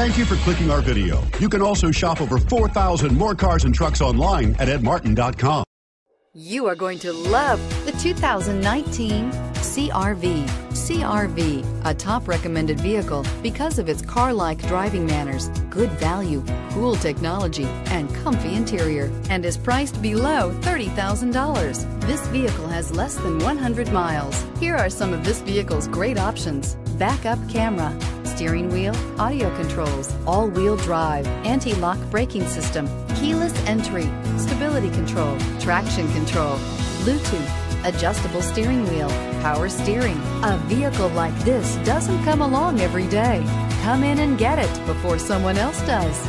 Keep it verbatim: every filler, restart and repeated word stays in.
Thank you for clicking our video. You can also shop over four thousand more cars and trucks online at ed martin dot com. You are going to love the two thousand nineteen C R V. C R V, a top recommended vehicle because of its car-like driving manners, good value, cool technology, and comfy interior, and is priced below thirty thousand dollars. This vehicle has less than one hundred miles. Here are some of this vehicle's great options: backup camera, steering wheel audio controls, all-wheel drive, anti-lock braking system, keyless entry, stability control, traction control, Bluetooth, adjustable steering wheel, power steering. A vehicle like this doesn't come along every day. Come in and get it before someone else does.